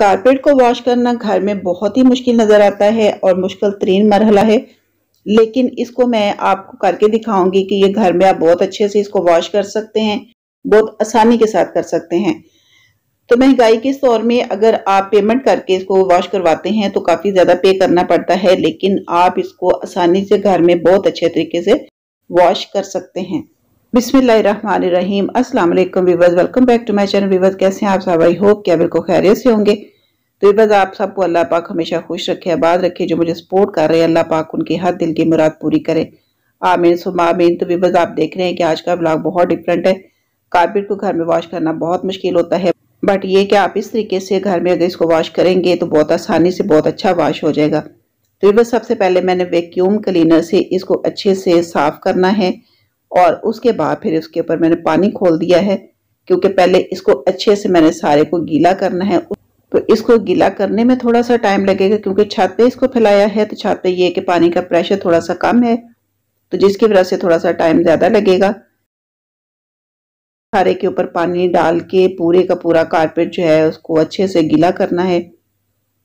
Carpet को wash करना घर में बहुत ही मुश्किल नज़र आता है और मुश्किल तरीन मरहला है, लेकिन इसको मैं आपको करके दिखाऊंगी कि ये घर में आप बहुत अच्छे से इसको वॉश कर सकते हैं, बहुत आसानी के साथ कर सकते हैं। तो महंगाई के इस दौर में अगर आप पेमेंट करके इसको वॉश करवाते हैं तो काफ़ी ज़्यादा पे करना पड़ता है, लेकिन आप इसको आसानी से घर में बहुत अच्छे तरीके से वॉश कर सकते हैं। बिस्मिल्लाहिर्रहमानिर्रहीम। अस्सलाम वालेकुम viewers, welcome back to my channel. Viewers कैसे हैं आप सब? आई होप कि आप बिल्कुल खैरियत से होंगे। तो व्यूअर्स आप सबको अल्लाह पाक हमेशा खुश रखे, आबाद रखे। जो मुझे सपोर्ट कर रहे हैं अल्लाह पाक उनकी हर दिल की मुराद पूरी करे, आमीन सुम्मा आमीन। तो व्यूअर्स आप देख रहे हैं कि आज का ब्लॉग बहुत डिफरेंट है। कारपेट को घर में वॉश करना बहुत मुश्किल होता है, बट ये कि आप इस तरीके से घर में अगर इसको वॉश करेंगे तो बहुत आसानी से बहुत अच्छा वॉश हो जाएगा। तो बस सबसे पहले मैंने वैक्यूम क्लीनर से इसको अच्छे से साफ़ करना है और उसके बाद फिर उसके ऊपर मैंने पानी खोल दिया है, क्योंकि पहले इसको अच्छे से मैंने सारे को गीला करना है। तो इसको गीला करने में थोड़ा सा टाइम लगेगा, क्योंकि छत पे इसको फैलाया है तो छत पे ये कि पानी का प्रेशर थोड़ा सा कम है, तो जिसकी वजह से थोड़ा सा टाइम ज़्यादा लगेगा। सारे के ऊपर पानी डाल के पूरे का पूरा कारपेट जो है उसको अच्छे से गीला करना है,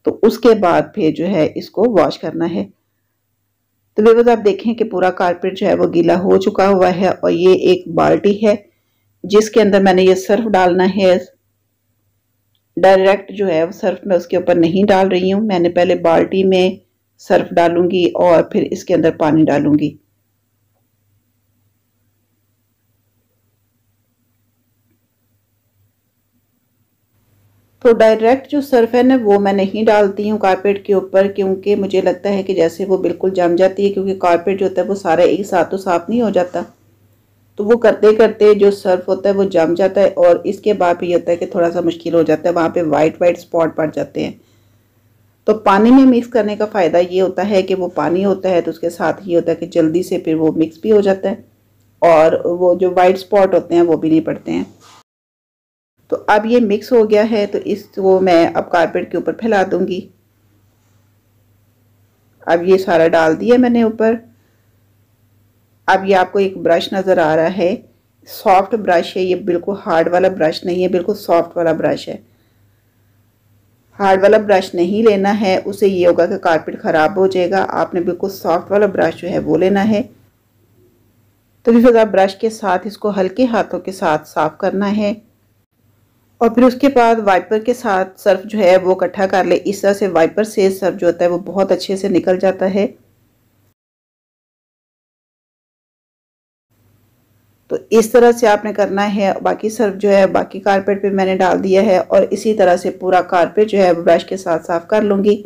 तो उसके बाद फिर जो है इसको वॉश करना है। तो व्यूअर्स आप देखें कि पूरा कारपेट जो है वो गीला हो चुका हुआ है और ये एक बाल्टी है जिसके अंदर मैंने ये सर्फ डालना है। डायरेक्ट जो है वो सर्फ मैं उसके ऊपर नहीं डाल रही हूँ, मैंने पहले बाल्टी में सर्फ डालूंगी और फिर इसके अंदर पानी डालूंगी। तो डायरेक्ट जो सर्फ है ना वो मैं नहीं डालती हूँ कारपेट के ऊपर, क्योंकि मुझे लगता है कि जैसे वो बिल्कुल जम जाती है, क्योंकि कारपेट जो होता है वो सारा एक साथ तो साफ नहीं हो जाता, तो वो करते करते जो सर्फ होता है वो जम जाता है और इसके बाद ये होता है कि थोड़ा सा मुश्किल हो जाता है, वहाँ पे वाइट वाइट स्पॉट पड़ जाते हैं। तो पानी में मिक्स करने का फ़ायदा ये होता है कि वो पानी होता है तो उसके साथ ही होता है कि जल्दी से फिर वो मिक्स भी हो जाता है और वो जो वाइट स्पॉट होते हैं वो भी नहीं पड़ते हैं। तो अब ये मिक्स हो गया है तो इसको मैं अब कारपेट के ऊपर फैला दूंगी। अब ये सारा डाल दिया मैंने ऊपर। अब ये आपको एक ब्रश नज़र आ रहा है, सॉफ्ट ब्रश है, ये बिल्कुल हार्ड वाला ब्रश नहीं है, बिल्कुल सॉफ्ट वाला ब्रश है। हार्ड वाला ब्रश नहीं लेना है, उसे ये होगा कि कारपेट ख़राब हो जाएगा। आपने बिल्कुल सॉफ्ट वाला ब्रश जो है वो लेना है। तो फिर आप ब्रश के साथ इसको हल्के हाथों के साथ साफ़ करना है और फिर उसके बाद वाइपर के साथ सर्फ जो है वो इकट्ठा कर ले। इस तरह से वाइपर से सर्फ जो होता है वो बहुत अच्छे से निकल जाता है। तो इस तरह से आपने करना है। बाकी सर्फ जो है बाकी कारपेट पे मैंने डाल दिया है और इसी तरह से पूरा कारपेट जो है ब्रश के साथ साफ कर लूँगी।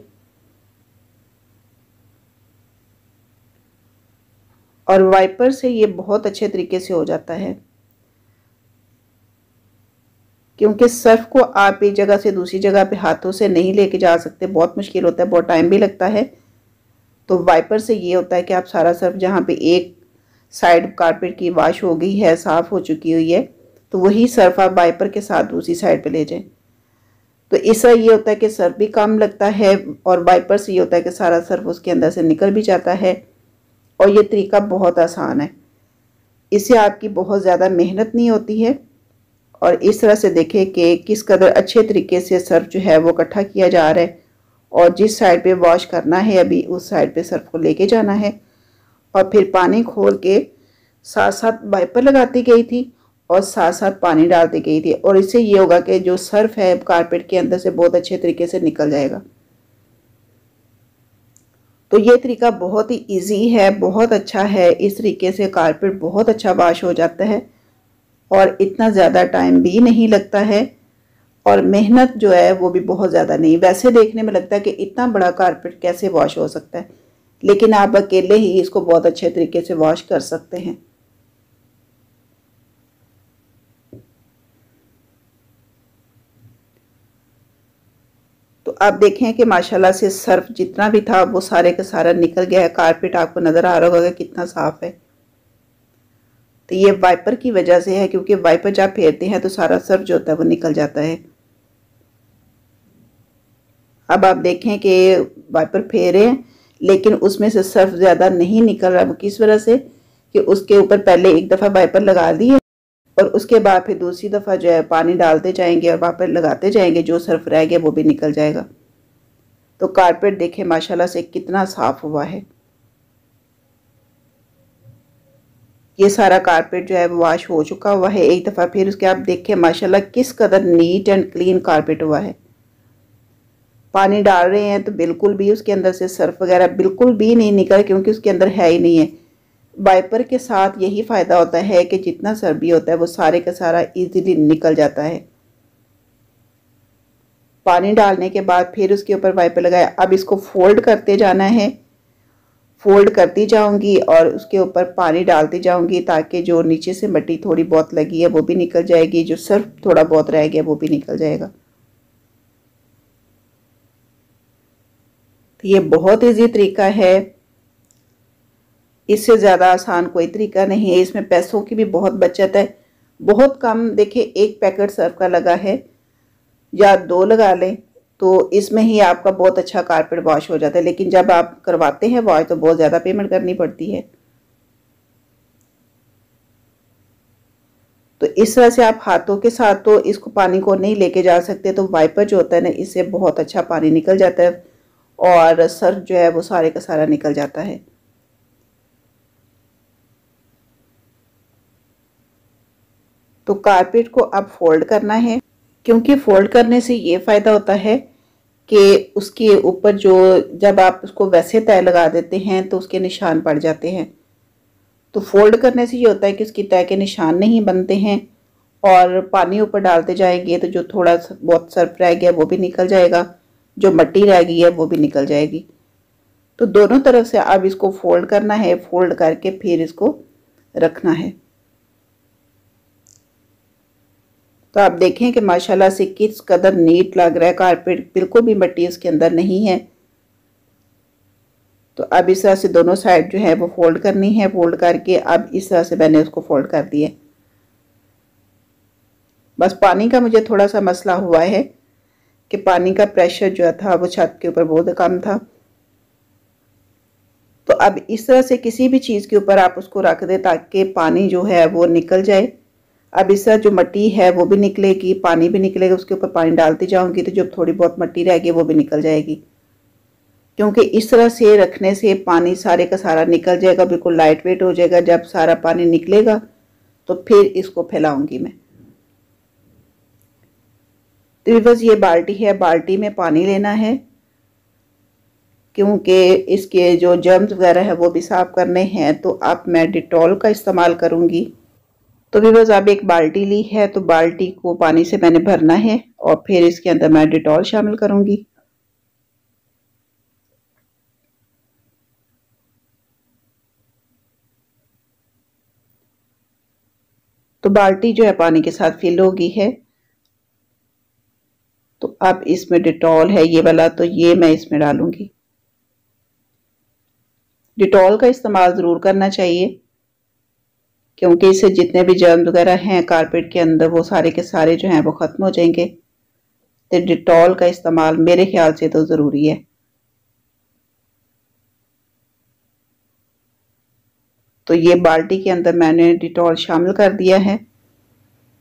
और वाइपर से ये बहुत अच्छे तरीके से हो जाता है, क्योंकि सर्फ को आप एक जगह से दूसरी जगह पे हाथों से नहीं लेके जा सकते, बहुत मुश्किल होता है, बहुत टाइम भी लगता है। तो वाइपर से ये होता है कि आप सारा सर्फ जहाँ पे एक साइड कारपेट की वॉश हो गई है, साफ़ हो चुकी हुई है, तो वही सर्फ आप वाइपर के साथ दूसरी साइड पे ले जाएं। तो इससे ये होता है कि सर्फ भी कम लगता है और वाइपर से ये होता है कि सारा सर्फ उसके अंदर से निकल भी जाता है। और ये तरीका बहुत आसान है, इससे आपकी बहुत ज़्यादा मेहनत नहीं होती है। और इस तरह से देखें कि किस कदर अच्छे तरीके से सर्फ जो है वो इकट्ठा किया जा रहा है और जिस साइड पे वॉश करना है अभी उस साइड पे सर्फ को लेके जाना है। और फिर पानी खोल के साथ साथ वाइपर लगाती गई थी और साथ साथ पानी डालती गई थी, और इससे ये होगा कि जो सर्फ है कारपेट के अंदर से बहुत अच्छे तरीके से निकल जाएगा। तो ये तरीका बहुत ही ईजी है, बहुत अच्छा है, इस तरीके से कारपेट बहुत अच्छा वॉश हो जाता है और इतना ज़्यादा टाइम भी नहीं लगता है और मेहनत जो है वो भी बहुत ज़्यादा नहीं। वैसे देखने में लगता है कि इतना बड़ा कारपेट कैसे वॉश हो सकता है, लेकिन आप अकेले ही इसको बहुत अच्छे तरीके से वॉश कर सकते हैं। तो आप देखें कि माशाल्लाह से सर्फ जितना भी था वो सारे का सारा निकल गया है। कारपेट आपको नज़र आ रहा होगा कितना साफ़ है। तो ये वाइपर की वजह से है, क्योंकि वाइपर जब फेरते हैं तो सारा सर्फ जो होता है वो निकल जाता है। अब आप देखें कि वाइपर फेरे हैं लेकिन उसमें से सर्फ ज़्यादा नहीं निकल रहा। वो किस वजह से कि उसके ऊपर पहले एक दफ़ा वाइपर लगा दी है और उसके बाद फिर दूसरी दफ़ा जो है पानी डालते जाएंगे और वापस लगाते जाएंगे, जो सर्फ रह गया वो भी निकल जाएगा। तो कारपेट देखें माशाल्लाह से कितना साफ़ हुआ है। ये सारा कारपेट जो है वॉश हो चुका हुआ है एक दफ़ा, फिर उसके आप देखें माशाल्लाह किस कदर नीट एंड क्लीन कारपेट हुआ है। पानी डाल रहे हैं तो बिल्कुल भी उसके अंदर से सर्फ वगैरह बिल्कुल भी नहीं निकला, क्योंकि उसके अंदर है ही नहीं है। वाइपर के साथ यही फ़ायदा होता है कि जितना सर्फ भी होता है वो सारे का सारा इजीली निकल जाता है। पानी डालने के बाद फिर उसके ऊपर वाइपर लगाया। अब इसको फोल्ड करते जाना है, फोल्ड करती जाऊंगी और उसके ऊपर पानी डालती जाऊंगी ताकि जो नीचे से मिट्टी थोड़ी बहुत लगी है वो भी निकल जाएगी, जो सर्फ थोड़ा बहुत रह गया वो भी निकल जाएगा। तो ये बहुत इजी तरीका है, इससे ज़्यादा आसान कोई तरीका नहीं है। इसमें पैसों की भी बहुत बचत है, बहुत कम देखिए एक पैकेट सर्फ का लगा है या दो लगा लें तो इसमें ही आपका बहुत अच्छा कारपेट वॉश हो जाता है। लेकिन जब आप करवाते हैं वॉश तो बहुत ज़्यादा पेमेंट करनी पड़ती है। तो इस तरह से आप हाथों के साथ तो इसको पानी को नहीं लेके जा सकते, तो वाइपर जो होता है ना इससे बहुत अच्छा पानी निकल जाता है और सर्फ जो है वो सारे का सारा निकल जाता है। तो कारपेट को अब फोल्ड करना है, क्योंकि फोल्ड करने से ये फ़ायदा होता है कि उसके ऊपर जो जब आप उसको वैसे तय लगा देते हैं तो उसके निशान पड़ जाते हैं। तो फोल्ड करने से ये होता है कि उसकी तय के निशान नहीं बनते हैं और पानी ऊपर डालते जाएंगे तो जो थोड़ा बहुत सर्फ रह गया वो भी निकल जाएगा, जो मिट्टी रह गई है वो भी निकल जाएगी। तो दोनों तरफ से अब इसको फोल्ड करना है, फोल्ड करके फिर इसको रखना है। तो आप देखें कि माशाल्लाह से किस कदर नीट लग रहा है कारपेट, बिल्कुल भी मिट्टी उसके अंदर नहीं है। तो अब इस तरह से दोनों साइड जो है वो फोल्ड करनी है, फोल्ड करके अब इस तरह से मैंने उसको फोल्ड कर दिया। बस पानी का मुझे थोड़ा सा मसला हुआ है कि पानी का प्रेशर जो था वो छत के ऊपर बहुत कम था। तो अब इस तरह से किसी भी चीज़ के ऊपर आप उसको रख दें ताकि पानी जो है वो निकल जाए। अब इस तरह जो मिट्टी है वो भी निकलेगी, पानी भी निकलेगा, उसके ऊपर पानी डालती जाऊंगी तो जो थोड़ी बहुत मिट्टी रहेगी वो भी निकल जाएगी, क्योंकि इस तरह से रखने से पानी सारे का सारा निकल जाएगा, बिल्कुल लाइट वेट हो जाएगा। जब सारा पानी निकलेगा तो फिर इसको फैलाऊंगी मैं। तो बस ये बाल्टी है, बाल्टी में पानी लेना है क्योंकि इसके जो जर्म्स वगैरह है वो भी साफ़ करने हैं। तो अब मैं डिटॉल का इस्तेमाल करूँगी। तो व्यूअर्स अब एक बाल्टी ली है, तो बाल्टी को पानी से मैंने भरना है और फिर इसके अंदर मैं डिटॉल शामिल करूंगी। तो बाल्टी जो है पानी के साथ फिल हो गई है। तो अब इसमें डिटॉल है ये वाला, तो ये मैं इसमें डालूंगी। डिटॉल का इस्तेमाल ज़रूर करना चाहिए क्योंकि इससे जितने भी जर्म वगैरह हैं कारपेट के अंदर वो सारे के सारे जो हैं वो ख़त्म हो जाएंगे। तो डिटॉल का इस्तेमाल मेरे ख्याल से तो ज़रूरी है। तो ये बाल्टी के अंदर मैंने डिटॉल शामिल कर दिया है।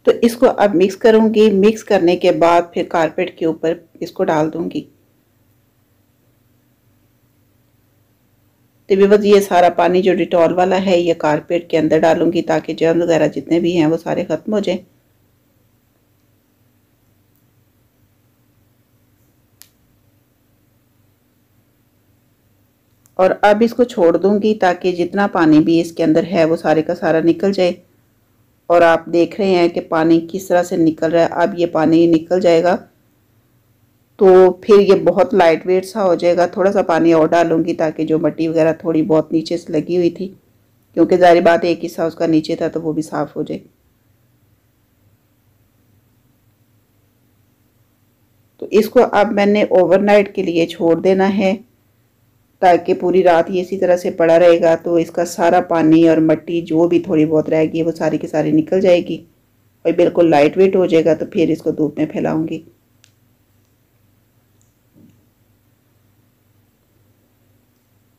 तो इसको अब मिक्स करूँगी, मिक्स करने के बाद फिर कारपेट के ऊपर इसको डाल दूँगी। तो व्यूअर्स ये सारा पानी जो डिटॉल वाला है ये कारपेट के अंदर डालूंगी ताकि जर्म वगैरह जितने भी हैं वो सारे ख़त्म हो जाएं। और अब इसको छोड़ दूंगी ताकि जितना पानी भी इसके अंदर है वो सारे का सारा निकल जाए। और आप देख रहे हैं कि पानी किस तरह से निकल रहा है। अब ये पानी निकल जाएगा तो फिर ये बहुत लाइट वेट सा हो जाएगा। थोड़ा सा पानी और डालूंगी ताकि जो मिट्टी वगैरह थोड़ी बहुत नीचे से लगी हुई थी, क्योंकि ज़ाहिर बात है एक हिस्सा उसका नीचे था, तो वो भी साफ़ हो जाए। तो इसको अब मैंने ओवरनाइट के लिए छोड़ देना है ताकि पूरी रात ये इसी तरह से पड़ा रहेगा। तो इसका सारा पानी और मिट्टी जो भी थोड़ी बहुत रहेगी वो सारी की सारी निकल जाएगी और बिल्कुल लाइट वेट हो जाएगा। तो फिर इसको धूप में फैलाऊँगी।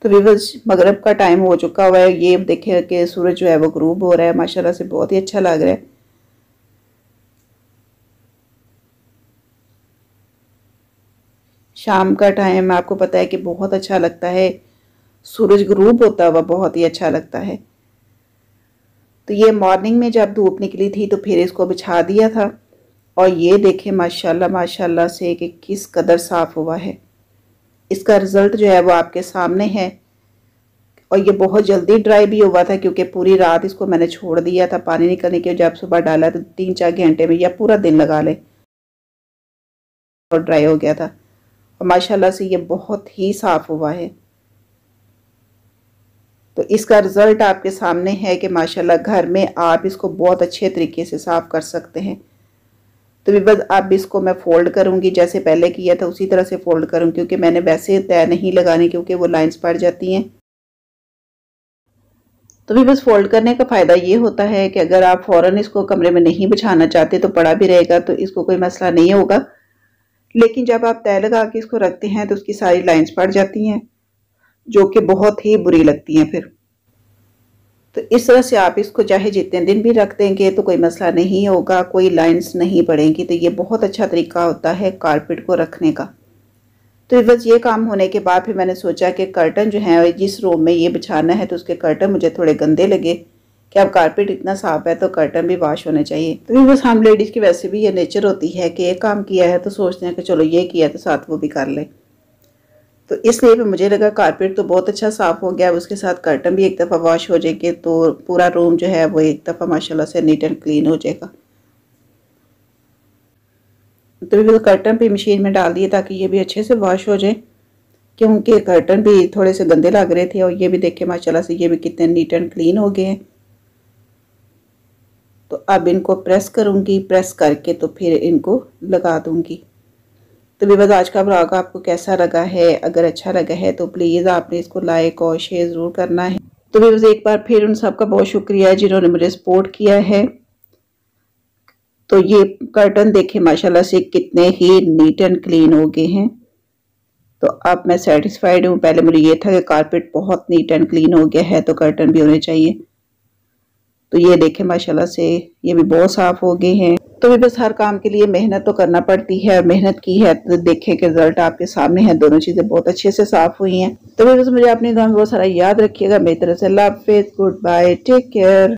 तो व्यूअर्स मगरिब का टाइम हो चुका हुआ है। ये देखिए कि सूरज जो है वो ग्रूब हो रहा है, माशाल्लाह से बहुत ही अच्छा लग रहा है। शाम का टाइम आपको पता है कि बहुत अच्छा लगता है, सूरज ग्रूब होता हुआ बहुत ही अच्छा लगता है। तो ये मॉर्निंग में जब धूप निकली थी तो फिर इसको बिछा दिया था और ये देखें माशाल्लाह माशाल्लाह से कि किस कदर साफ़ हुआ है। इसका रिज़ल्ट जो है वो आपके सामने है। और ये बहुत जल्दी ड्राई भी हुआ था क्योंकि पूरी रात इसको मैंने छोड़ दिया था, पानी निकलने के जब सुबह डाला तो 3-4 घंटे में या पूरा दिन लगा ले और ड्राई हो गया था। और माशाल्लाह से ये बहुत ही साफ़ हुआ है। तो इसका रिज़ल्ट आपके सामने है कि माशाल्लाह घर में आप इसको बहुत अच्छे तरीके से साफ़ कर सकते हैं। तो भी बस अब इसको मैं फ़ोल्ड करूँगी, जैसे पहले किया था उसी तरह से फ़ोल्ड करूँ क्योंकि मैंने वैसे तय नहीं लगाने क्योंकि वो लाइंस पड़ जाती हैं। तो भी बस फ़ोल्ड करने का फ़ायदा ये होता है कि अगर आप फ़ौरन इसको कमरे में नहीं बिछाना चाहते तो पड़ा भी रहेगा तो इसको कोई मसला नहीं होगा, लेकिन जब आप तय लगा के इसको रखते हैं तो उसकी सारी लाइंस पड़ जाती हैं जो कि बहुत ही बुरी लगती हैं फिर। तो इस तरह से आप इसको चाहे जितने दिन भी रख देंगे तो कोई मसला नहीं होगा, कोई लाइंस नहीं पड़ेंगी। तो ये बहुत अच्छा तरीका होता है कारपेट को रखने का। तो बस ये काम होने के बाद फिर मैंने सोचा कि कर्टन जो है जिस रूम में ये बिछाना है तो उसके कर्टन मुझे थोड़े गंदे लगे कि अब कारपेट इतना साफ है तो कर्टन भी वॉश होने चाहिए। तो बस हम लेडीज़ की वैसे भी ये नेचर होती है कि एक काम किया है तो सोचते हैं कि चलो ये किया तो साथ वो भी कर लें। तो इसलिए भी मुझे लगा कारपेट तो बहुत अच्छा साफ़ हो गया, उसके साथ कर्टन भी एक दफ़ा वॉश हो जाएंगे तो पूरा रूम जो है वो एक दफ़ा माशाल्लाह से नीट एंड क्लीन हो जाएगा। तो भी कर्टन भी मशीन में डाल दिए ताकि ये भी अच्छे से वॉश हो जाए क्योंकि कर्टन भी थोड़े से गंदे लग रहे थे। और ये भी देखे माशाल्लाह से ये भी कितने नीट एंड क्लीन हो गए हैं। तो अब इनको प्रेस करूँगी, प्रेस करके तो फिर इनको लगा दूँगी। तो वीवर्स आज का व्लॉग आपको कैसा लगा है? अगर अच्छा लगा है तो प्लीज़ आपने इसको लाइक और शेयर ज़रूर करना है। तो वीवर्स एक बार फिर उन सबका बहुत शुक्रिया जिन्होंने मुझे सपोर्ट किया है। तो ये कर्टन देखें माशाल्लाह से कितने ही नीट एंड क्लीन हो गए हैं। तो अब मैं सेटिस्फाइड हूँ। पहले मुझे ये था कि कारपेट बहुत नीट एंड क्लीन हो गया है तो कर्टन भी होने चाहिए। तो ये देखें माशाल्लाह से ये भी बहुत साफ़ हो गए हैं। तो भी बस हर काम के लिए मेहनत तो करना पड़ती है और मेहनत की है तो देखें कि रिजल्ट आपके सामने है। दोनों चीज़ें बहुत अच्छे से साफ़ हुई हैं। तो भी बस मुझे अपनी दुआ में बहुत सारा याद रखिएगा। मेरी तरफ से अल्लाह हाफिज़, गुड बाय, टेक केयर।